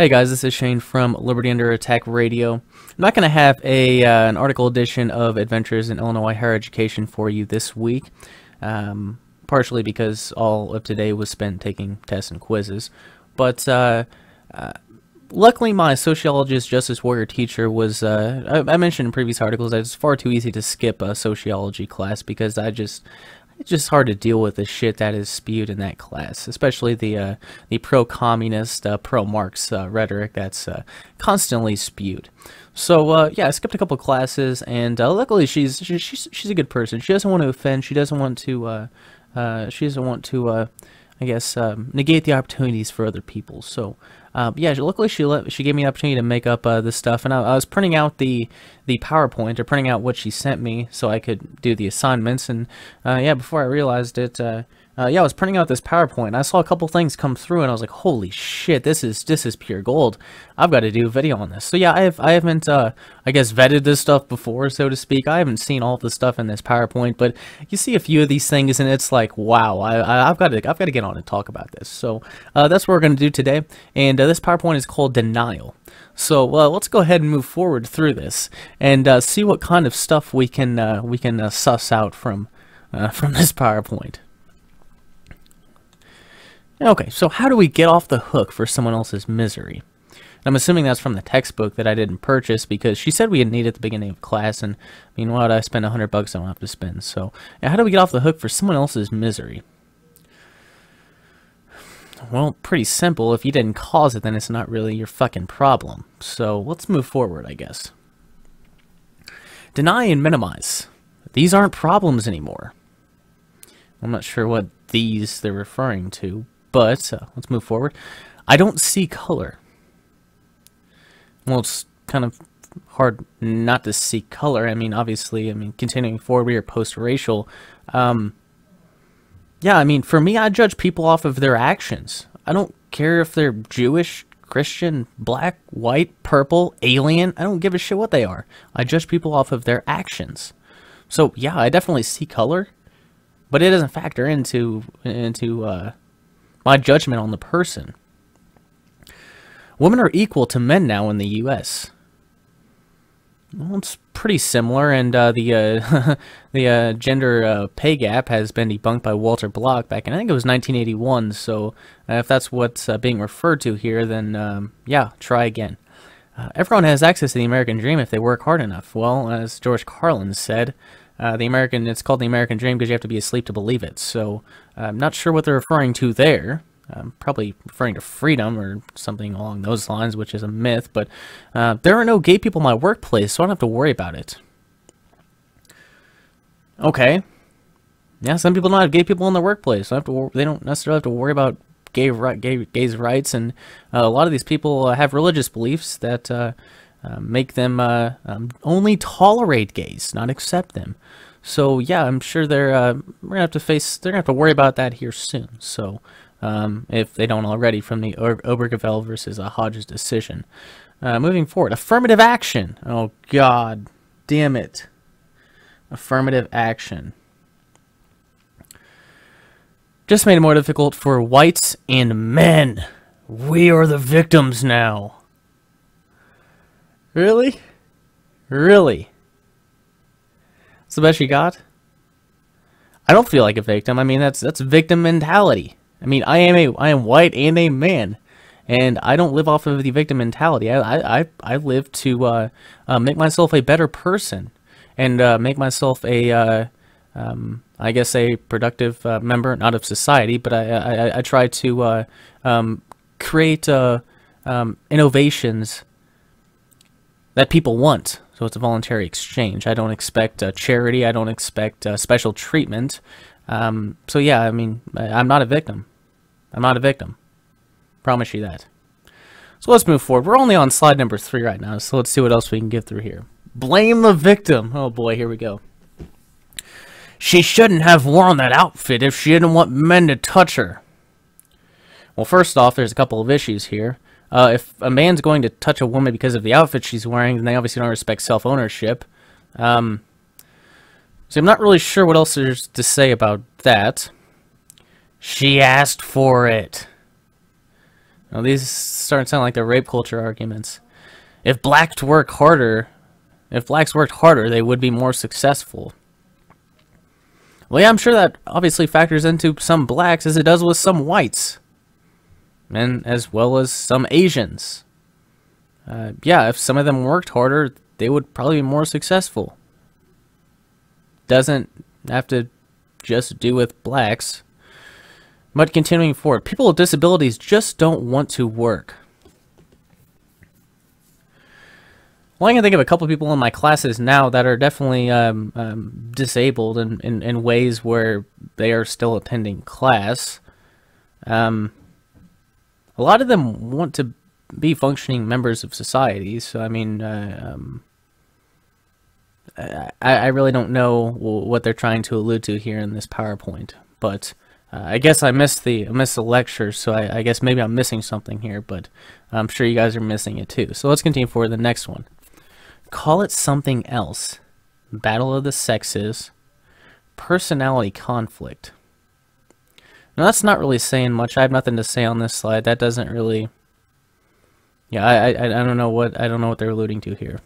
Hey guys, this is Shane from Liberty Under Attack Radio. I'm not going to have an article edition of Adventures in Illinois Higher Education for you this week, partially because all of today was spent taking tests and quizzes. But luckily my sociologist Justice Warrior teacher was, I mentioned in previous articles that it's far too easy to skip a sociology class because it's just hard to deal with the shit that is spewed in that class, especially the pro-communist, pro-Marx rhetoric that's constantly spewed. So yeah, I skipped a couple classes, and luckily she's a good person. She doesn't want to offend. She doesn't want to. She doesn't want to. I guess negate the opportunities for other people. So yeah, luckily she gave me an opportunity to make up this stuff, and I was printing out the PowerPoint, or printing out what she sent me so I could do the assignments. And yeah, before I realized it, yeah, I was printing out this PowerPoint. I saw a couple things come through, and I was like, "Holy shit, this is pure gold. I've got to do a video on this." So yeah, I haven't I guess vetted this stuff before, so to speak. I haven't seen all the stuff in this PowerPoint, but you see a few of these things, and it's like, wow, I've got to get on and talk about this. So that's what we're going to do today, and this PowerPoint is called Denial. So let's go ahead and move forward through this and see what kind of stuff we can suss out from this PowerPoint. Okay, so how do we get off the hook for someone else's misery? And I'm assuming that's from the textbook that I didn't purchase because she said we had need at the beginning of class, and I mean, why would I spend $100 I don't have to spend? So how do we get off the hook for someone else's misery? Well, pretty simple. If you didn't cause it, then it's not really your fucking problem. So let's move forward, I guess. Deny and minimize. These aren't problems anymore. I'm not sure what these they're referring to. But let's move forward. I don't see color. Well, it's kind of hard not to see color. I mean, obviously, I mean, continuing forward, we are post-racial. Yeah, I mean, for me, I judge people off of their actions. I don't care if they're Jewish, Christian, black, white, purple, alien. I don't give a shit what they are. I judge people off of their actions. So, yeah, I definitely see color, but it doesn't factor into my judgment on the person. Women are equal to men now in the U.S. Well, it's pretty similar, and the gender pay gap has been debunked by Walter Block back in, I think it was 1981. So if that's what's being referred to here, then yeah, try again. Everyone has access to the American dream if they work hard enough. Well, as George Carlin said, it's called the American dream because you have to be asleep to believe it. So I'm not sure what they're referring to there. I'm probably referring to freedom or something along those lines, which is a myth. But there are no gay people in my workplace, so I don't have to worry about it. Okay. Yeah, some people don't have gay people in their workplace, so they don't necessarily have to worry about gays' rights. And a lot of these people have religious beliefs that make them only tolerate gays, not accept them. So yeah, I'm sure we're gonna have to worry about that here soon. So if they don't already, from the Obergefell versus Hodges decision. Moving forward, affirmative action. Oh God, damn it! Affirmative action just made it more difficult for whites and men. We are the victims now. Really? Really? That's the best you got? I don't feel like a victim. I mean, that's victim mentality. I mean, I am white and a man, and I don't live off of the victim mentality. I live to make myself a better person, and make myself a I guess a productive member, not of society, but I try to create innovations that people want. So it's a voluntary exchange. I don't expect charity. I don't expect special treatment. So yeah, I mean, I'm not a victim. I'm not a victim. Promise you that. So let's move forward. We're only on slide number 3 right now, so let's see what else we can get through here. Blame the victim. Oh boy, here we go. She shouldn't have worn that outfit if she didn't want men to touch her. Well, first off, there's a couple of issues here. If a man's going to touch a woman because of the outfit she's wearing, then they obviously don't respect self-ownership. So I'm not really sure what else there's to say about that. She asked for it. Now these start to sound like the rape culture arguments. If blacks worked harder, they would be more successful. Well, yeah, I'm sure that obviously factors into some blacks as it does with some whites. And as well as some Asians. Yeah, if some of them worked harder, they would probably be more successful. Doesn't have to just do with blacks. But continuing forward, people with disabilities just don't want to work. Well, I can think of a couple of people in my classes now that are definitely disabled in ways where they are still attending class. A lot of them want to be functioning members of society, so I mean, I really don't know what they're trying to allude to here in this PowerPoint, but I guess I missed the lecture, so I guess maybe I'm missing something here, but I'm sure you guys are missing it too. So let's continue for the next one. Call it something else. Battle of the Sexes. Personality conflict. Now that's not really saying much. I have nothing to say on this slide. That doesn't really... Yeah, I don't know what they're alluding to here.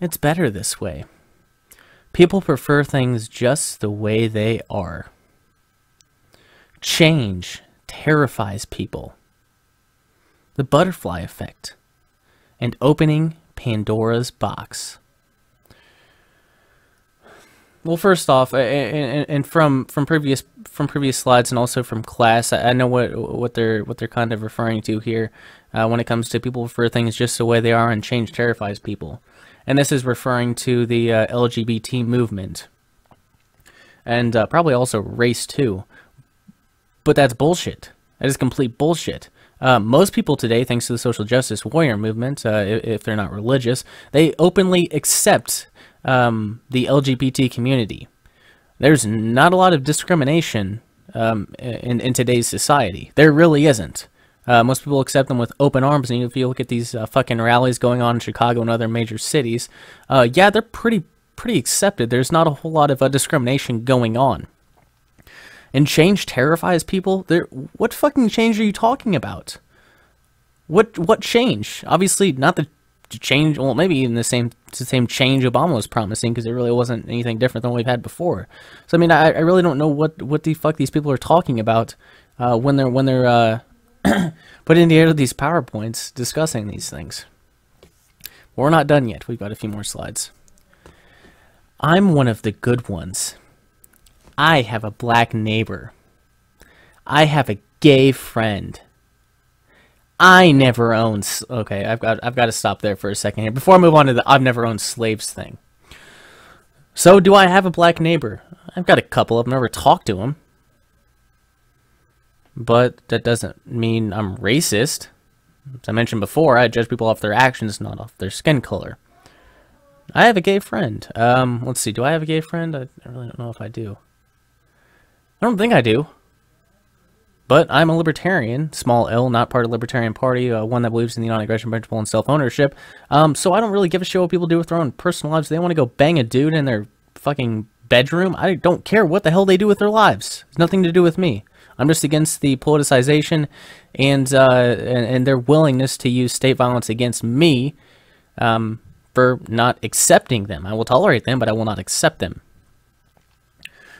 It's better this way. People prefer things just the way they are. Change terrifies people. The butterfly effect. And opening Pandora's box. Well, first off, and from previous slides and also from class, I know what they're kind of referring to here when it comes to people refer things just the way they are and change terrifies people, and this is referring to the LGBT movement and probably also race too. But that's bullshit. That is complete bullshit. Most people today, thanks to the social justice warrior movement, if they're not religious, they openly accept the LGBT community. There's not a lot of discrimination in today's society. There really isn't. Most people accept them with open arms, and if you look at these fucking rallies going on in Chicago and other major cities, yeah, they're pretty accepted. There's not a whole lot of discrimination going on. And change terrifies people? What fucking change are you talking about? What change? Obviously, not the change. Well, maybe even the same change Obama was promising, because it really wasn't anything different than what we've had before. So I mean, I really don't know what the fuck these people are talking about when they're putting together these PowerPoints discussing these things. We're not done yet. We've got a few more slides. I'm one of the good ones. I have a black neighbor. I have a gay friend. I never owned... Okay, I've got to stop there for a second here. Before I move on to the I've never owned slaves thing. So, do I have a black neighbor? I've got a couple of them. I've never talked to them. But that doesn't mean I'm racist. As I mentioned before, I judge people off their actions, not off their skin color. I have a gay friend. Let's see. Do I have a gay friend? I really don't know if I do. I don't think I do, but I'm a libertarian, small L, not part of the Libertarian Party, one that believes in the non-aggression principle and self-ownership, so I don't really give a shit what people do with their own personal lives. They want to go bang a dude in their fucking bedroom. I don't care what the hell they do with their lives. It's nothing to do with me. I'm just against the politicization and their willingness to use state violence against me for not accepting them. I will tolerate them, but I will not accept them.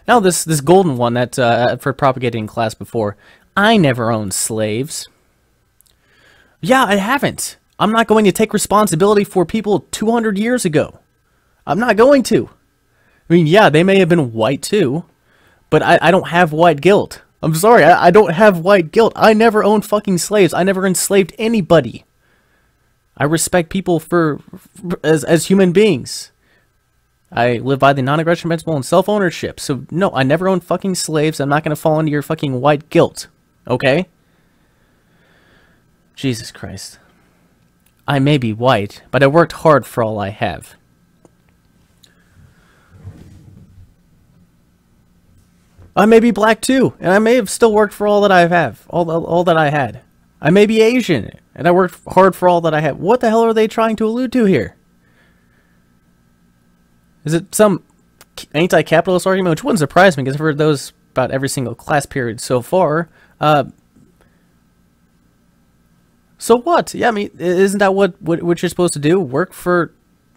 Now this golden one that for propagating class before, I never owned slaves. Yeah, I haven't. I'm not going to take responsibility for people 200 years ago. I'm not going to. I mean, yeah, they may have been white too, but I don't have white guilt. I'm sorry, I don't have white guilt. I never owned fucking slaves. I never enslaved anybody. I respect people as human beings. I live by the non-aggression principle and self-ownership. So, no, I never owned fucking slaves. I'm not going to fall into your fucking white guilt. Okay? Jesus Christ. I may be white, but I worked hard for all I have. I may be black, too, and I may have still worked for all that I have. All that I had. I may be Asian, and I worked hard for all that I have. What the hell are they trying to allude to here? Is it some anti-capitalist argument? Which wouldn't surprise me, because I've heard those about every single class period so far. So what? Yeah, I mean, isn't that what you're supposed to do? Work for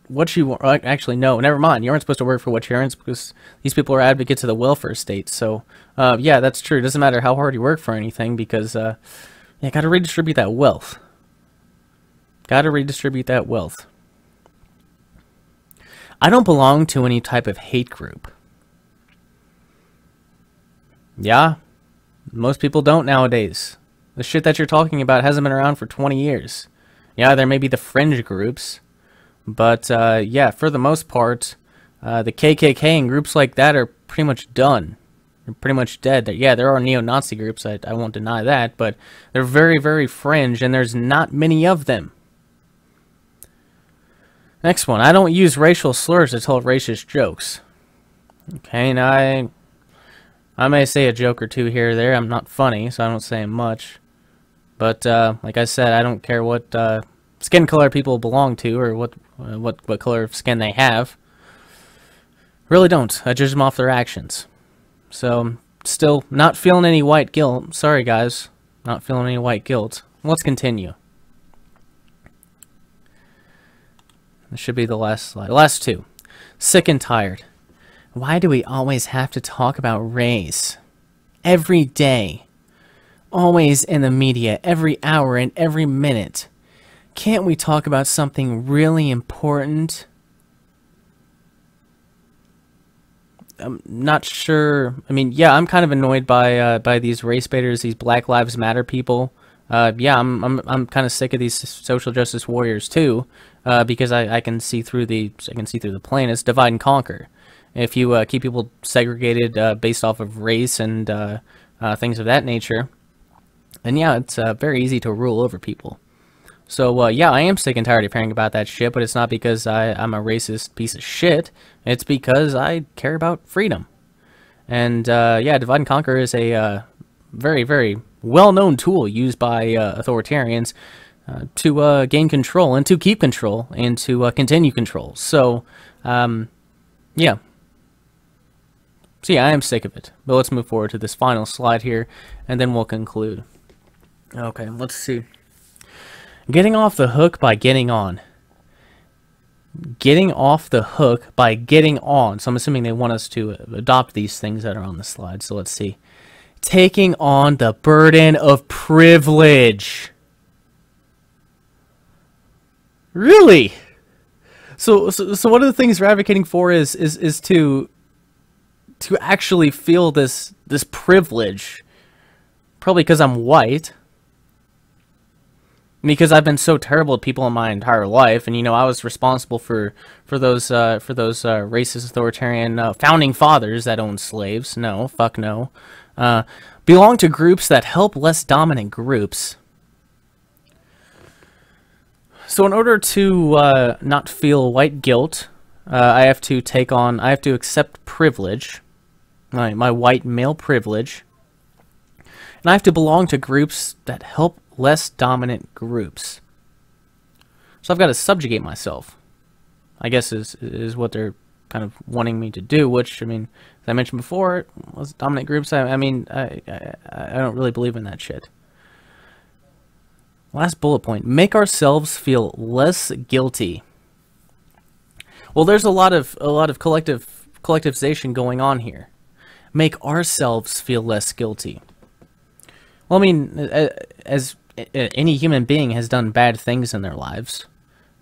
what you want? Actually, no, never mind. You aren't supposed to work for what you earn, because these people are advocates of the welfare state. So, yeah, that's true. It doesn't matter how hard you work for anything, because you got to redistribute that wealth. Got to redistribute that wealth. I don't belong to any type of hate group. Yeah, most people don't nowadays. The shit that you're talking about hasn't been around for 20 years. Yeah, there may be the fringe groups, but yeah, for the most part, the KKK and groups like that are pretty much done. They're pretty much dead. Yeah, there are neo-Nazi groups, I won't deny that, but they're very, very fringe, and there's not many of them. Next one, I don't use racial slurs to tell racist jokes. Okay, and I may say a joke or two here or there. I'm not funny, so I don't say much. But like I said, I don't care what skin color people belong to or what color of skin they have. Really don't. I judge them off their actions. So, still not feeling any white guilt. Sorry, guys. Not feeling any white guilt. Let's continue. This should be the last slide. Last two. Sick and tired. Why do we always have to talk about race? Every day. Always in the media, every hour and every minute. Can't we talk about something really important? I'm not sure. I mean, yeah, I'm kind of annoyed by these race baiters, these Black Lives Matter people. Yeah, I'm kind of sick of these social justice warriors too, because I can see through the plan. It's divide and conquer. If you keep people segregated based off of race and things of that nature, and yeah, it's very easy to rule over people. So yeah, I am sick and tired of hearing about that shit, but it's not because I'm a racist piece of shit. It's because I care about freedom. And yeah, divide and conquer is a very, very well-known tool used by authoritarians to gain control and to keep control and to continue control. So, yeah. So yeah, I am sick of it. But let's move forward to this final slide here, and then we'll conclude. Okay, let's see. Getting off the hook by getting on. Getting off the hook by getting on. So I'm assuming they want us to adopt these things that are on the slide. So let's see. Taking on the burden of privilege. Really? So one of the things we're advocating for is to actually feel this privilege, probably because I'm white, because I've been so terrible to people in my entire life, and you know I was responsible for those racist authoritarian founding fathers that owned slaves. No, fuck no. Belong to groups that help less dominant groups. So in order to not feel white guilt, I have to take on, I have to accept privilege, my white male privilege, and I have to belong to groups that help less dominant groups. So I've got to subjugate myself, I guess is what they're kind of wanting me to do, which, I mean, as I mentioned before, less dominant groups, I mean, I don't really believe in that shit. Last bullet point, make ourselves feel less guilty. Well, there's a lot of collectivization going on here. Make ourselves feel less guilty. Well, I mean, as any human being has done bad things in their lives,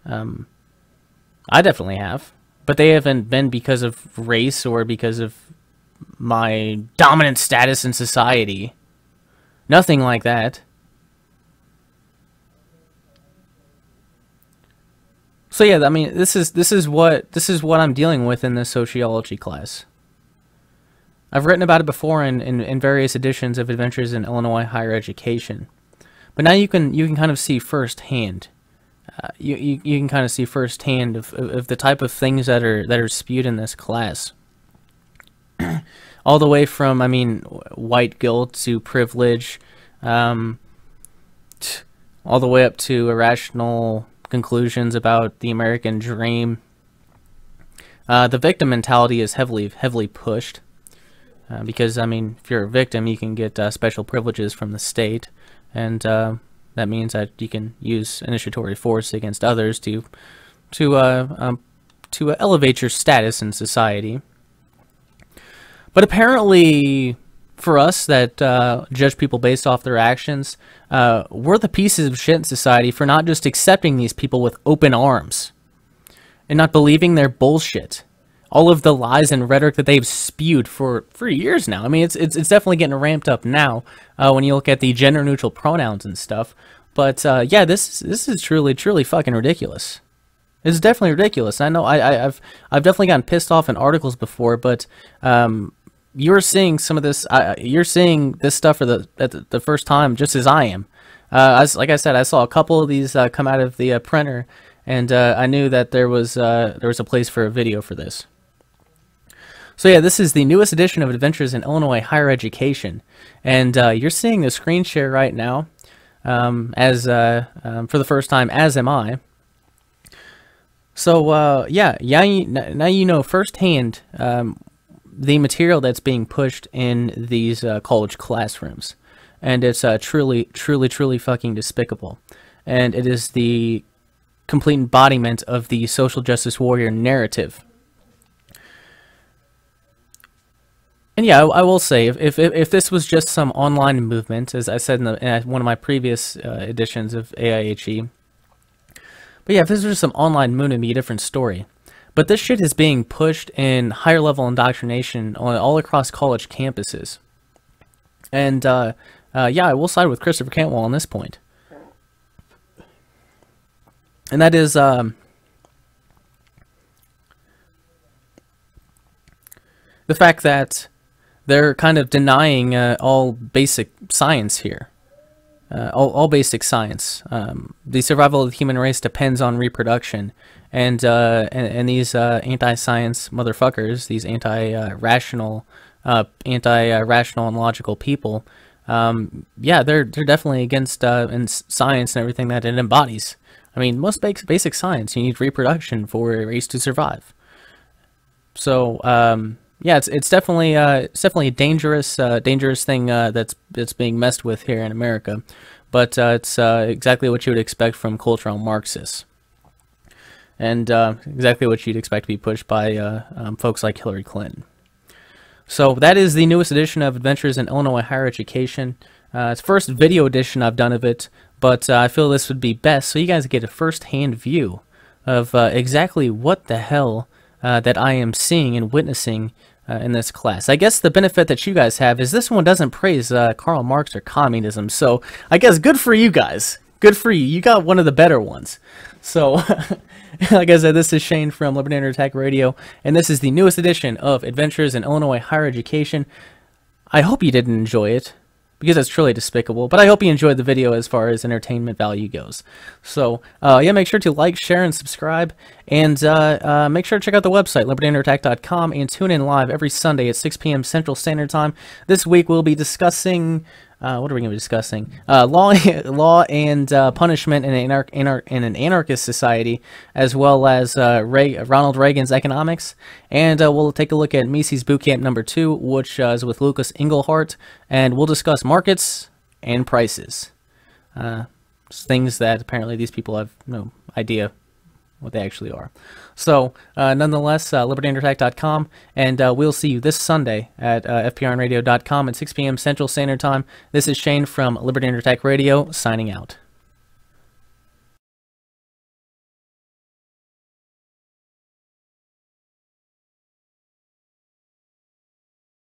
I definitely have, but they haven't been because of race or because of my dominant status in society. Nothing like that. So yeah, I mean, this is what I'm dealing with in this sociology class. I've written about it before in various editions of Adventures in Illinois Higher Education, but now you can kind of see firsthand. You can kind of see firsthand of the type of things that are spewed in this class. All the way from, I mean, white guilt to privilege, all the way up to irrational conclusions about the American dream. The victim mentality is heavily pushed because, I mean, if you're a victim, you can get special privileges from the state, and That means that you can use initiatory force against others to elevate your status in society. But apparently, for us that judge people based off their actions, we're the pieces of shit in society for not just accepting these people with open arms and not believing their bullshit. All of the lies and rhetoric that they've spewed for years now. I mean, it's definitely getting ramped up now when you look at the gender-neutral pronouns and stuff. But yeah, this is truly fucking ridiculous. It's definitely ridiculous. I know I've definitely gotten pissed off in articles before, but you're seeing some of this. You're seeing this stuff for the first time, just as I am. Like I said, I saw a couple of these come out of the printer, and I knew that there was a place for a video for this. So yeah, this is the newest edition of Adventures in Illinois Higher Education, and you're seeing the screen share right now, for the first time, as am I. So now you know firsthand the material that's being pushed in these college classrooms, and it's truly fucking despicable, and it is the complete embodiment of the social justice warrior narrative. And yeah, I will say, if this was just some online movement, as I said in one of my previous editions of AIHE, but yeah, if this was just some online movement, it'd be a different story. But this shit is being pushed in higher level indoctrination all across college campuses. And yeah, I will side with Christopher Cantwell on this point. And that is, the fact that they're kind of denying all basic science here. All basic science. The survival of the human race depends on reproduction, and these anti-science motherfuckers, these anti-rational and logical people, yeah, they're definitely against in science and everything that it embodies. I mean, most basic science, you need reproduction for a race to survive. So yeah, it's definitely a dangerous thing that's being messed with here in America, but it's exactly what you would expect from cultural Marxists, and exactly what you'd expect to be pushed by folks like Hillary Clinton. So that is the newest edition of Adventures in Illinois Higher Education. It's the first video edition I've done of it, but I feel this would be best so you guys get a first-hand view of exactly what the hell that I am seeing and witnessing in this class. I guess the benefit that you guys have is this one doesn't praise Karl Marx or communism, so I guess good for you guys. Good for you. You got one of the better ones. So, like I said, this is Shane from Liberty Under Attack Radio, and this is the newest edition of Adventures in Illinois Higher Education. I hope you didn't enjoy it, because it's truly despicable, but I hope you enjoyed the video as far as entertainment value goes. So, yeah, make sure to like, share, and subscribe, and make sure to check out the website, libertyunderattack.com, and tune in live every Sunday at 6 p.m. Central Standard Time. This week we'll be discussing, what are we going to be discussing? Law and punishment in an anarchist society, as well as Ronald Reagan's economics. And we'll take a look at Mises Bootcamp number 2, which is with Lucas Engelhardt. And we'll discuss markets and prices. Things that apparently these people have no idea what they actually are. So, nonetheless, libertyunderattack.com, and we'll see you this Sunday at fprnradio.com at 6 p.m. Central Standard Time. This is Shane from Liberty Under Attack Radio, signing out.